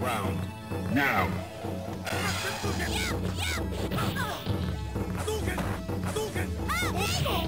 Round now. Let's go.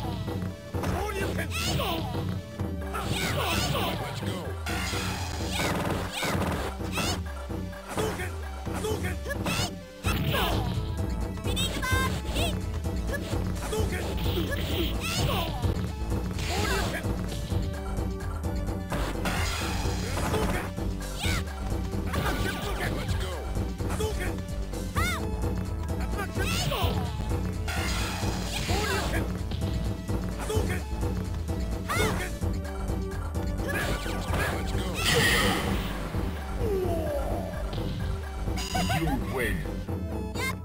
You win.